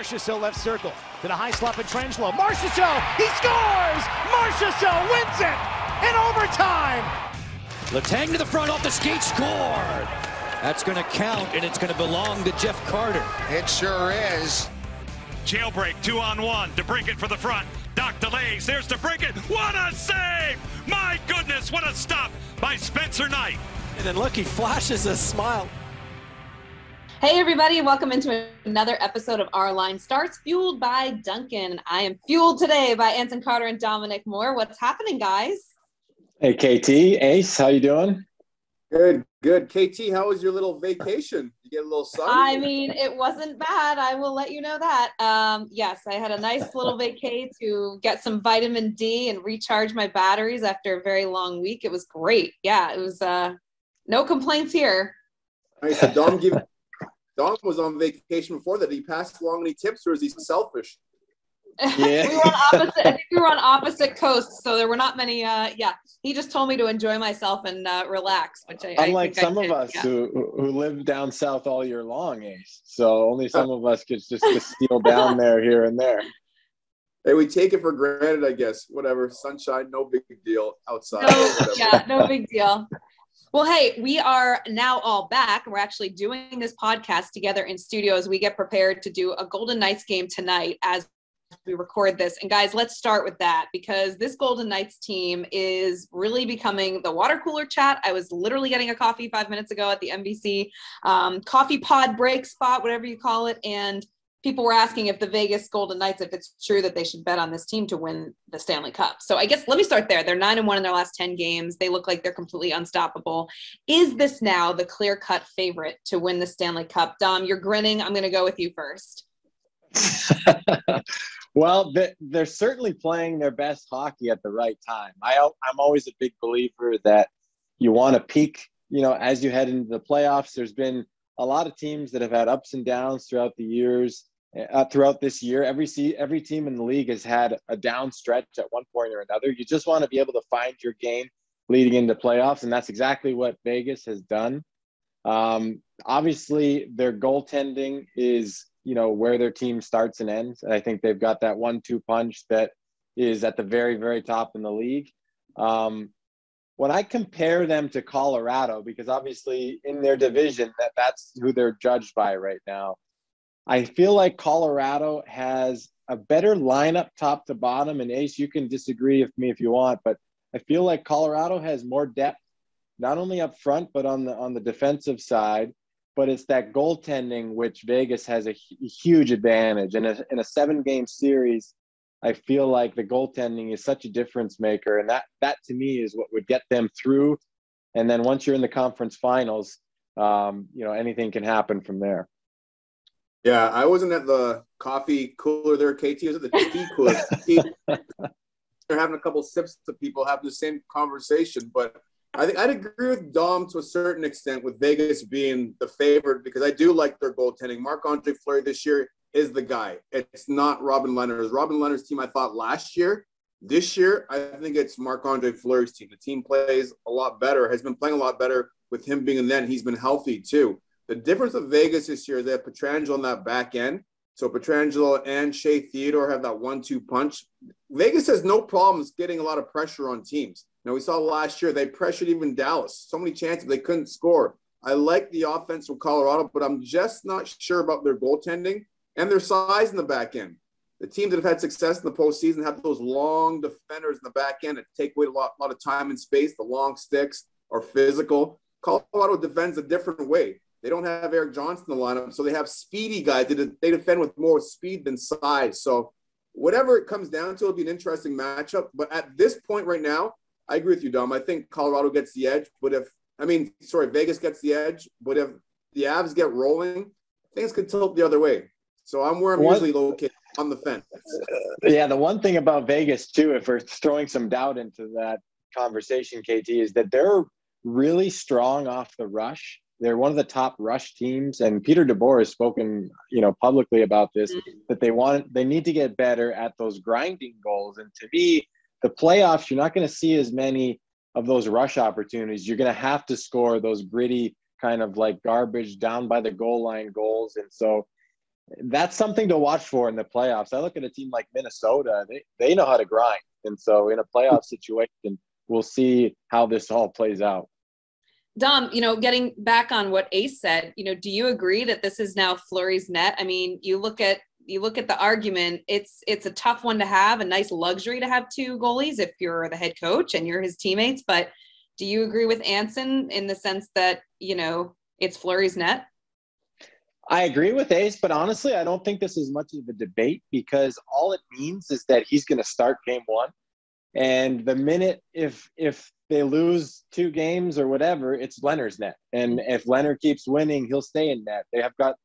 Marchessault left circle to the high slot, Pietrangelo. Marchessault, he scores! Marchessault wins it in overtime! Letang to the front off the skate, scored! That's going to count, and it's going to belong to Jeff Carter. It sure is. Jailbreak, 2-on-1. DeBrinkett for the front. Doc delays. There's DeBrinkett. What a save! My goodness, what a stop by Spencer Knight. And then look, he flashes a smile. Hey, everybody. Welcome into another episode of Our Line Starts, fueled by Dunkin'. I am fueled today by Anson Carter and Dominic Moore. What's happening, guys? Hey, KT. Ace, how you doing? Good, good. KT, how was your little vacation? You get a little sun? I mean, it wasn't bad. I will let you know that. Yes, I had a nice little vacay to get some vitamin D and recharge my batteries after a very long week. It was great. Yeah, it was no complaints here. All right, so Dom was on vacation before that. Did he pass along any tips, or is he selfish? Yeah. I think we were on opposite coasts, so there were not many. He just told me to enjoy myself and relax, which I unlike I think some I did, of us yeah. who live down south all year long, Ace. So only some of us gets just to steal down there here and there. Hey, we take it for granted, I guess. Whatever, sunshine, no big deal outside. No big deal. Well, hey, we are now all back. We're actually doing this podcast together in studio as we get prepared to do a Golden Knights game tonight as we record this. And guys, let's start with that, because this Golden Knights team is really becoming the water cooler chat. I was literally getting a coffee 5 minutes ago at the MBC coffee pod break spot, whatever you call it. And people were asking if the Vegas Golden Knights, if it's true that they should bet on this team to win the Stanley Cup. So I guess let me start there. They're 9-1 in their last 10 games. They look like they're completely unstoppable. Is this now the clear-cut favorite to win the Stanley Cup? Dom, you're grinning. I'm going to go with you first. Well, they're certainly playing their best hockey at the right time. I'm always a big believer that you want to peak, as you head into the playoffs. There's been a lot of teams that have had ups and downs throughout the years. Throughout this year, every team in the league has had a down stretch at one point or another. You just want to be able to find your game leading into playoffs, and that's exactly what Vegas has done. Obviously, their goaltending is, where their team starts and ends. And I think they've got that 1-2 punch that is at the very, very top in the league. When I compare them to Colorado, because obviously in their division, that's who they're judged by right now. I feel like Colorado has a better lineup top to bottom, and Ace, you can disagree with me if you want, but I feel like Colorado has more depth, not only up front, but on the defensive side. But it's that goaltending, which Vegas has a huge advantage. And in a 7-game series, I feel like the goaltending is such a difference maker. And that to me is what would get them through. And then once you're in the conference finals, anything can happen from there. Yeah, I wasn't at the coffee cooler there, KT. I was at the tea cooler. They're having a couple sips of people having the same conversation. But I think I'd agree with Dom to a certain extent with Vegas being the favorite, because I do like their goaltending. Marc-Andre Fleury this year is the guy. It's not Robin Lehner. It's Robin Lehner's team, I thought, last year. This year, I think it's Marc-Andre Fleury's team. The team plays a lot better, has been playing a lot better with him being in that. He's been healthy, too. The difference of Vegas this year is they have Pietrangelo on that back end. So Pietrangelo and Shea Theodore have that 1-2 punch. Vegas has no problems getting a lot of pressure on teams. Now, we saw last year they pressured even Dallas. So many chances they couldn't score. I like the offense from Colorado, but I'm just not sure about their goaltending and their size in the back end. The teams that have had success in the postseason have those long defenders in the back end that take away a lot of time and space. The long sticks are physical. Colorado defends a different way. They don't have Eric Johnson in the lineup, so they have speedy guys. They defend with more speed than size. So whatever it comes down to, it'll be an interesting matchup. But at this point right now, I agree with you, Dom. I think Colorado gets the edge. But Vegas gets the edge. But if the Avs get rolling, things could tilt the other way. So I'm where I'm usually located, on the fence. Yeah, the one thing about Vegas, too, if we're throwing some doubt into that conversation, KT, is that they're really strong off the rush. They're one of the top rush teams, and Peter DeBoer has spoken, publicly about this, that they need to get better at those grinding goals. And to me, the playoffs, you're not going to see as many of those rush opportunities. You're going to have to score those gritty kind of like garbage down by the goal line goals. And so that's something to watch for in the playoffs. I look at a team like Minnesota, they know how to grind. And so in a playoff situation, we'll see how this all plays out. Dom, you know, getting back on what Ace said, you know, do you agree that this is now Fleury's net? I mean, you look at the argument, it's a tough one to have, a nice luxury to have two goalies if you're the head coach and you're his teammates. But do you agree with Anson in the sense that, you know, it's Fleury's net? I agree with Ace, but honestly, I don't think this is much of a debate because all it means is that he's going to start game one. And the minute if they lose two games or whatever, it's Leonard's net. And if Leonard keeps winning, he'll stay in net. They have got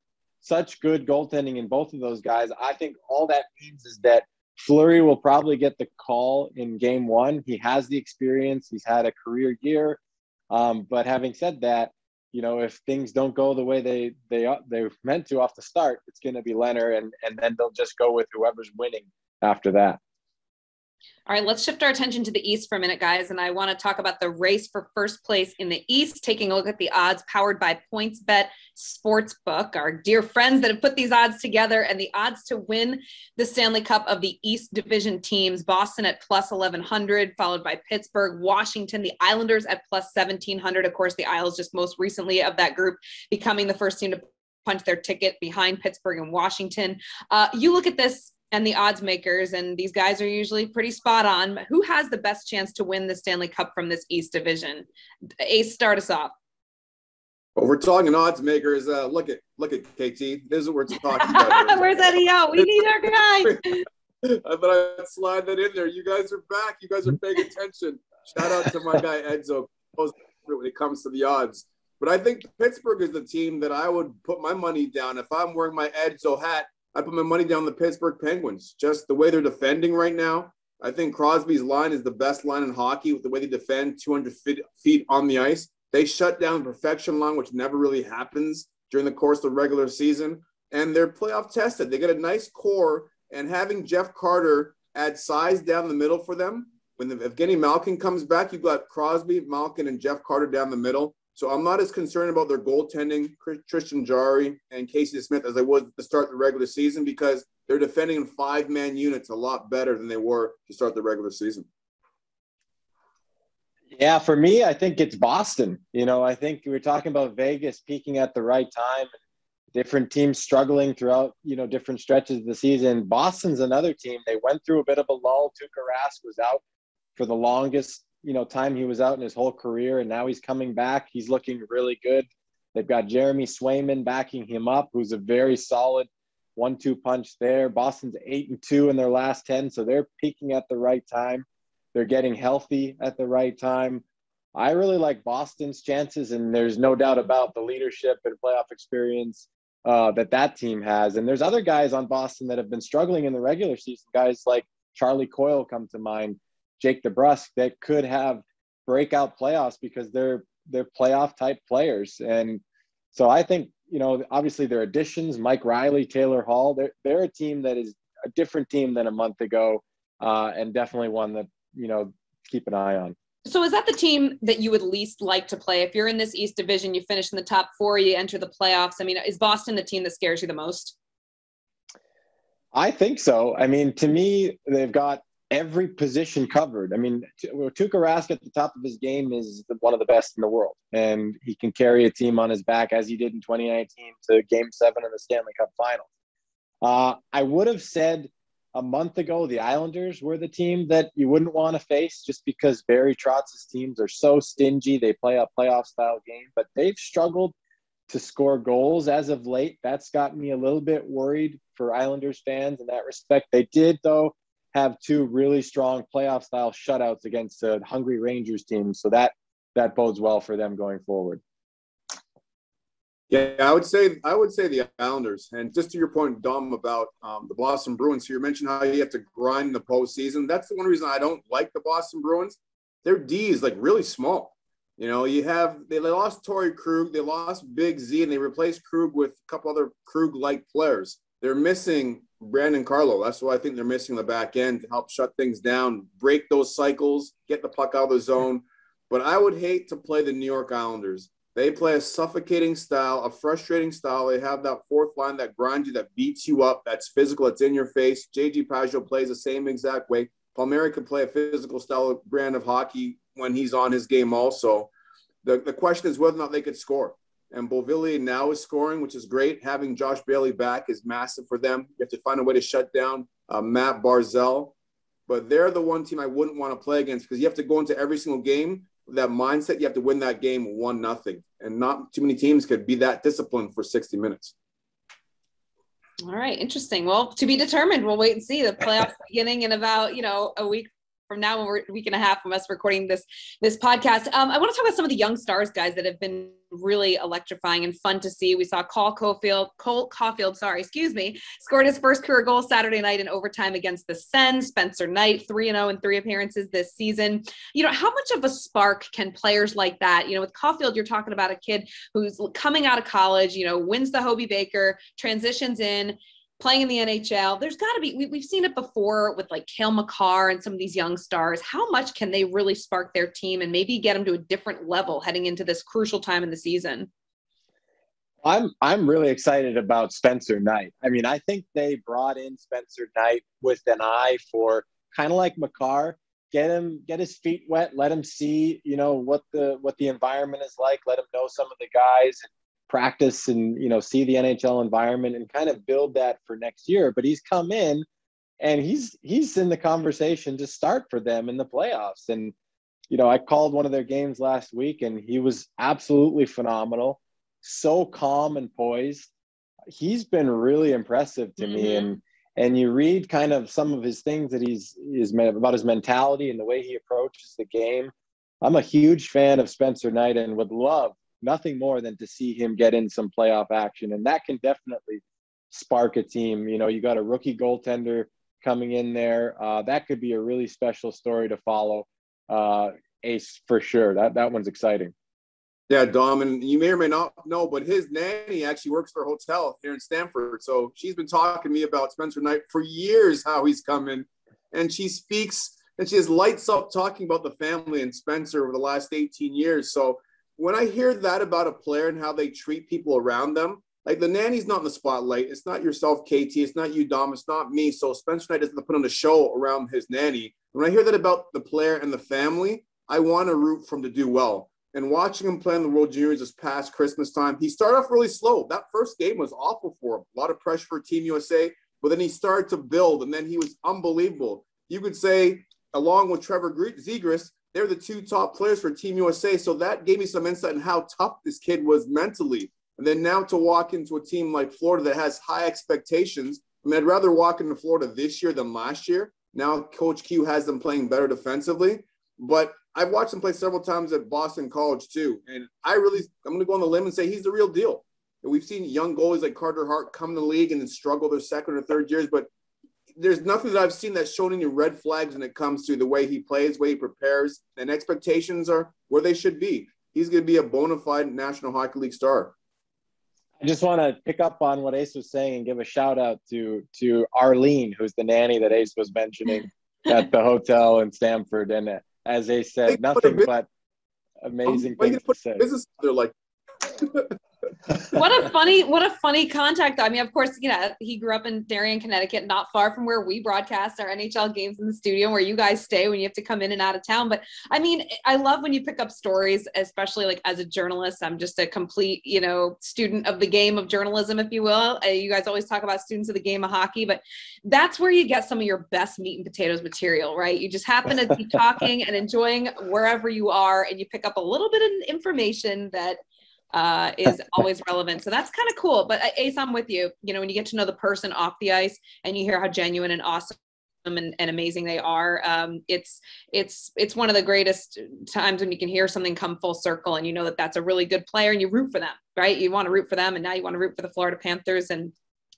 such good goaltending in both of those guys. I think all that means is that Fleury will probably get the call in game one. He has the experience. He's had a career year. But having said that, you know, if things don't go the way they were meant to off the start, it's going to be Leonard, and then they'll just go with whoever's winning after that. All right, let's shift our attention to the East for a minute, guys, and I want to talk about the race for first place in the East, taking a look at the odds powered by PointsBet Sportsbook, our dear friends that have put these odds together, and the odds to win the Stanley Cup of the East Division teams, Boston at plus 1,100, followed by Pittsburgh, Washington, the Islanders at plus 1,700. Of course, the Isles just most recently of that group becoming the first team to punch their ticket behind Pittsburgh and Washington. You look at this and the odds makers, and these guys are usually pretty spot on. Who has the best chance to win the Stanley Cup from this East division? Ace, start us off. Well, we're talking odds makers. Look at KT. This is what we're talking about. Where's Eddie? We need our guy. I thought I'd slide that in there. You guys are back. You guys are paying attention. Shout out to my guy Edzo when it comes to the odds. But I think Pittsburgh is the team that I would put my money down. If I'm wearing my Edzo hat, I put my money down the Pittsburgh Penguins, just the way they're defending right now. I think Crosby's line is the best line in hockey with the way they defend 200 feet on the ice. They shut down the perfection line, which never really happens during the course of the regular season. And they're playoff tested. They got a nice core, and having Jeff Carter add size down the middle for them. When Evgeny Malkin comes back, you've got Crosby, Malkin, and Jeff Carter down the middle. So I'm not as concerned about their goaltending, Christian Jarry and Casey Smith, as I was to start the regular season, because they're defending in five-man units a lot better than they were to start the regular season. Yeah, for me, I think it's Boston. You know, I think we were talking about Vegas peaking at the right time, different teams struggling throughout, you know, different stretches of the season. Boston's another team. They went through a bit of a lull. Tuukka Rask was out for the longest time he was out in his whole career, and now he's coming back. He's looking really good. They've got Jeremy Swayman backing him up, who's a very solid 1-2 punch there. Boston's 8-2 in their last 10, so they're peaking at the right time. They're getting healthy at the right time. I really like Boston's chances, and there's no doubt about the leadership and playoff experience that team has. And there's other guys on Boston that have been struggling in the regular season. Guys like Charlie Coyle come to mind. Jake DeBrusk, that could have breakout playoffs because they're playoff type players. And so I think, you know, obviously their additions, Mike Riley, Taylor Hall, they're a team that is a different team than a month ago, and definitely one that, you know, keep an eye on. So is that the team that you would least like to play? If you're in this East division, you finish in the top four, you enter the playoffs. I mean, is Boston the team that scares you the most? I think so. I mean, to me, they've got every position covered. I mean, Tuukka Rask at the top of his game is one of the best in the world, and he can carry a team on his back as he did in 2019 to Game 7 of the Stanley Cup Finals. I would have said a month ago the Islanders were the team that you wouldn't want to face just because Barry Trotz's teams are so stingy. They play a playoff-style game, but they've struggled to score goals as of late. That's got me a little bit worried for Islanders fans in that respect. They did, though, have two really strong playoff-style shutouts against the hungry Rangers team. So that bodes well for them going forward. Yeah, I would say the Islanders. And just to your point, Dom, about the Boston Bruins, so you mentioned how you have to grind the postseason. That's the one reason I don't like the Boston Bruins. Their D is, like, really small. You know, they lost Torrey Krug, they lost Big Z, and they replaced Krug with a couple other Krug-like players. They're missing Brandon Carlo. That's why I think they're missing the back end to help shut things down, break those cycles, get the puck out of the zone. But I would hate to play the New York Islanders. They play a suffocating style, a frustrating style. They have that fourth line that grinds you, that beats you up, that's physical, it's in your face. J.G. Pageau plays the same exact way. Palmieri can play a physical style brand of hockey when he's on his game also. The question is whether or not they could score. And Beauvillier now is scoring, which is great. Having Josh Bailey back is massive for them. You have to find a way to shut down Matt Barzal. But they're the one team I wouldn't want to play against because you have to go into every single game with that mindset. You have to win that game 1-0. And not too many teams could be that disciplined for 60 minutes. All right. Interesting. Well, to be determined. We'll wait and see. The playoffs beginning in about, a week from now, when we're a week and a half from us recording this podcast. I want to talk about some of the young stars, guys, that have been really electrifying and fun to see. We saw Cole Caulfield, scored his first career goal Saturday night in overtime against the Sens. Spencer Knight, 3-0 in 3 appearances this season. How much of a spark can players like that, with Caulfield, you're talking about a kid who's coming out of college, wins the Hobey Baker, transitions in, playing in the NHL. There's got to be, we've seen it before with like Cale Makar and some of these young stars. How much can they really spark their team and maybe get them to a different level heading into this crucial time in the season? I'm really excited about Spencer Knight. I mean, I think they brought in Spencer Knight with an eye for kind of like Makar, get his feet wet, let him see, what the environment is like, let him know some of the guys and practice and see the NHL environment and kind of build that for next year. But he's come in and he's in the conversation to start for them in the playoffs. And I called one of their games last week and he was absolutely phenomenal, so calm and poised. He's been really impressive to me. And you read kind of some of his things that he's made about his mentality and the way he approaches the game. I'm a huge fan of Spencer Knight and would love nothing more than to see him get in some playoff action. And that can definitely spark a team. You got a rookie goaltender coming in there. That could be a really special story to follow. Ace for sure. That one's exciting. Yeah, Dom, and you may or may not know, but his nanny actually works for a hotel here in Stamford. So she's been talking to me about Spencer Knight for years, how he's coming. And she speaks and she has lights up talking about the family and Spencer over the last 18 years. So when I hear that about a player and how they treat people around them, like the nanny's not in the spotlight. It's not yourself, KT. It's not you, Dom. It's not me. So Spencer Knight doesn't put on a show around his nanny. When I hear that about the player and the family, I want to root for him to do well. And watching him play in the World Juniors this past Christmas time, he started off really slow. That first game was awful for him. A lot of pressure for Team USA, but then he started to build, and then he was unbelievable. You could say, along with Trevor Zegras, they're the two top players for Team USA. So that gave me some insight on how tough this kid was mentally. And then now to walk into a team like Florida that has high expectations. I mean, I'd rather walk into Florida this year than last year. Now Coach Q has them playing better defensively. But I've watched him play several times at Boston College too. And I'm going to go on the limb and say he's the real deal. And we've seen young goalies like Carter Hart come to the league and then struggle their second or third years. But there's nothing that I've seen that's shown any red flags when it comes to the way he plays, the way he prepares, and expectations are where they should be. He's going to be a bona fide National Hockey League star. I just want to pick up on what Ace was saying and give a shout out to Arlene, who's the nanny that Ace was mentioning at the hotel in Stamford. And as Ace said, nothing but amazing things to say. They're like, what a funny contact. I mean, of course, he grew up in Darien, Connecticut, not far from where we broadcast our NHL games in the studio, where you guys stay when you have to come in and out of town. But I mean, I love when you pick up stories, especially like as a journalist. I'm just a complete, student of the game of journalism, if you will. You guys always talk about students of the game of hockey, but that's where you get some of your best meat and potatoes material, right? You just happen to be talking and enjoying wherever you are, and you pick up a little bit of information that is always relevant. So that's kind of cool. But Ace, I'm with you. When you get to know the person off the ice and you hear how genuine and awesome and amazing they are, it's one of the greatest times when you can hear something come full circle and that that's a really good player and you root for them, right? You want to root for them, and now you want to root for the Florida Panthers. And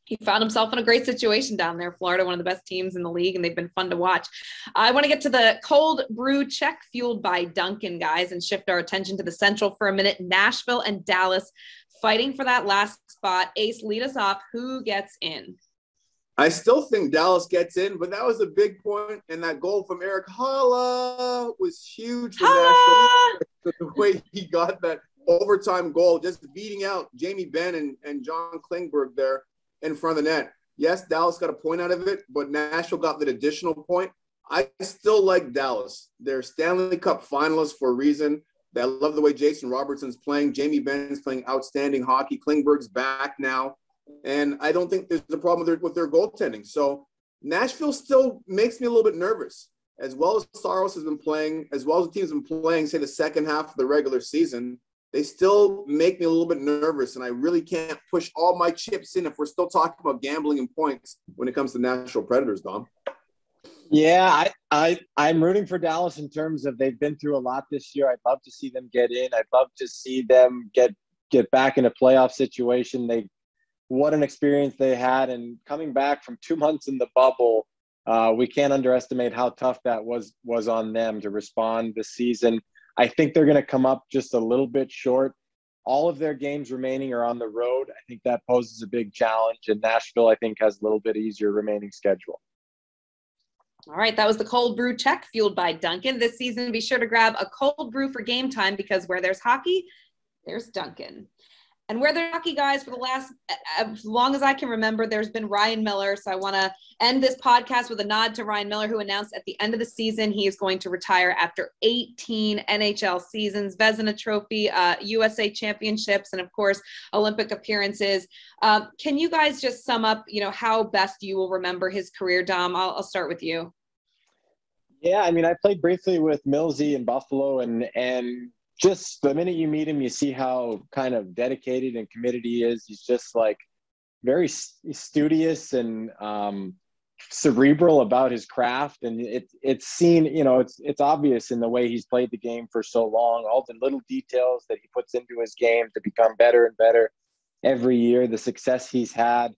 he found himself in a great situation down there. Florida, one of the best teams in the league, and they've been fun to watch. I want to get to the cold brew check fueled by Dunkin', guys, and shift our attention to the Central for a minute. Nashville and Dallas fighting for that last spot. Ace, lead us off. Who gets in? I still think Dallas gets in, but that was a big point, and that goal from Eric Halla was huge for Nashville. The way he got that overtime goal, just beating out Jamie Benn and John Klingberg there in front of the net. Yes, Dallas got a point out of it, but Nashville got that additional point. I still like Dallas. They're Stanley Cup finalists for a reason. I love the way Jason Robertson's playing. Jamie Benn's playing outstanding hockey. Klingberg's back now. And I don't think there's a problem with their goaltending. So Nashville still makes me a little bit nervous, as well as Saros has been playing, as well as the team's been playing, say, the second half of the regular season. They still make me a little bit nervous, and I really can't push all my chips in if we're still talking about gambling and points when it comes to Nashville Predators, Dom. Yeah, I'm rooting for Dallas in terms of they've been through a lot this year. I'd love to see them get in. I'd love to see them get back in a playoff situation. What an experience they had. And coming back from 2 months in the bubble, we can't underestimate how tough that was on them to respond this season. I think they're going to come up just a little bit short. All of their games remaining are on the road. I think that poses a big challenge. And Nashville, I think, has a little bit easier remaining schedule. All right, that was the Cold Brew Check, fueled by Dunkin'. This season, be sure to grab a cold brew for game time, because where there's hockey, there's Dunkin'. And where there's hockey, guys, for the last, as long as I can remember, there's been Ryan Miller. So I want to end this podcast with a nod to Ryan Miller, who announced at the end of the season he is going to retire after 18 NHL seasons, Vezina Trophy, USA Championships, and, of course, Olympic appearances. Can you guys just sum up, how best you will remember his career, Dom? I'll start with you. Yeah, I mean, I played briefly with Millsy in Buffalo, and just the minute you meet him, you see how kind of dedicated and committed he is. He's just like very studious and cerebral about his craft, and it's seen, it's obvious in the way he's played the game for so long. All the little details that he puts into his game to become better and better every year, the success he's had.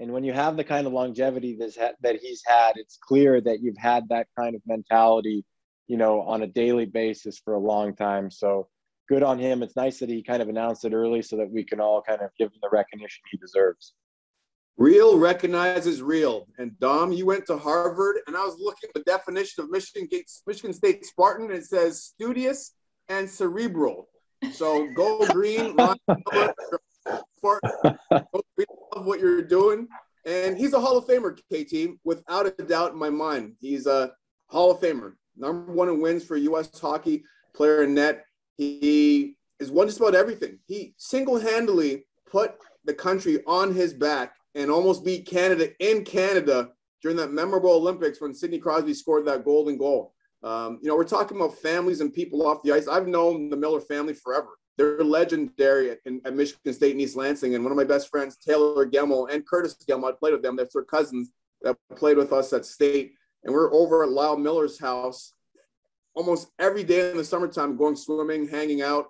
And when you have the kind of longevity that he's had, it's clear that you've had that kind of mentality, on a daily basis for a long time. So good on him. It's nice that he kind of announced it early so that we can all kind of give him the recognition he deserves. Real recognizes real. And Dom, you went to Harvard, and I was looking at the definition of Michigan State Spartan, and it says studious and cerebral. So go green, Ryan Miller, we love what you're doing, and he's a Hall of Famer, KT, without a doubt in my mind. He's a Hall of Famer, number one in wins for U.S. hockey player in net. He is one just about everything. He single-handedly put the country on his back and almost beat Canada in Canada during that memorable Olympics when Sidney Crosby scored that golden goal. We're talking about families and people off the ice. I've known the Miller family forever. They're legendary at Michigan State and East Lansing. And one of my best friends, Taylor Gemmel and Curtis Gemmel, I played with them. That's their cousins that played with us at State. And we're over at Lyle Miller's house almost every day in the summertime, going swimming, hanging out,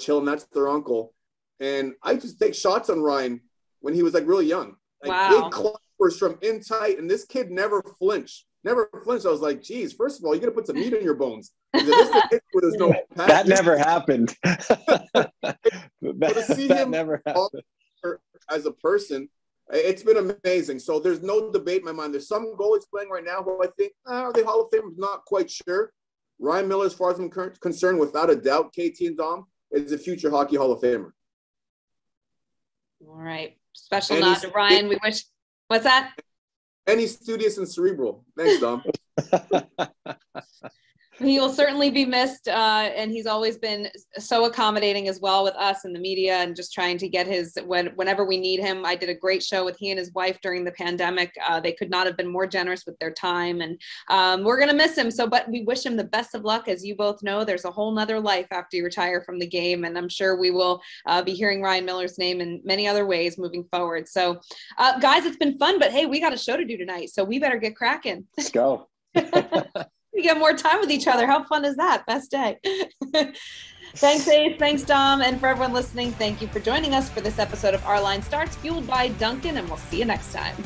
chilling. That's their uncle. And I used to take shots on Ryan when he was really young. Big clappers from in tight. And this kid never flinched. I was like, geez, first of all, you got to put some meat in your bones. That never happened. That never happened. As a person, it's been amazing. So there's no debate in my mind. There's some goalies playing right now who I think, are they Hall of Fame? Not quite sure. Ryan Miller, as far as I'm concerned, without a doubt, KT and Dom, is a future Hockey Hall of Famer. All right. Special nod to Ryan. We wish – what's that? And he's studious and cerebral. Thanks, Dom. He will certainly be missed, and he's always been so accommodating as well with us and the media, and just trying to get whenever we need him. I did a great show with he and his wife during the pandemic. They could not have been more generous with their time, and we're going to miss him. So, but we wish him the best of luck. As you both know, there's a whole nother life after you retire from the game, and I'm sure we will be hearing Ryan Miller's name in many other ways moving forward. So, guys, it's been fun, but hey, we got a show to do tonight, so we better get cracking. Let's go. We get more time with each other. How fun is that? Best day. Thanks, Ace. Thanks, Dom. And for everyone listening, thank you for joining us for this episode of Our Line Starts, fueled by Dunkin', and we'll see you next time.